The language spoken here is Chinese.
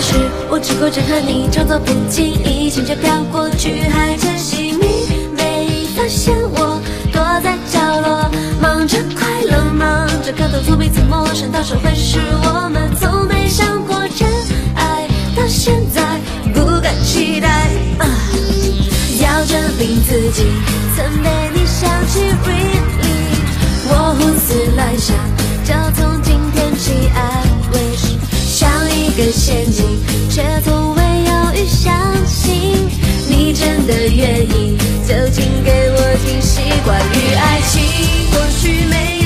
开始，我只顾着和你装作不经意，心却飘过去，还真惜你没发现我躲在角落，忙着快乐，忙着感动，从彼此陌生到熟，会是我们从没想过真爱，到现在不敢期待。要证明自己曾被你想起 ，really， 我胡思乱想，就从今天起 ，I wish。 像一个陷阱，却从未犹豫相信你真的愿意，就请给我惊喜。关于爱情，或许没。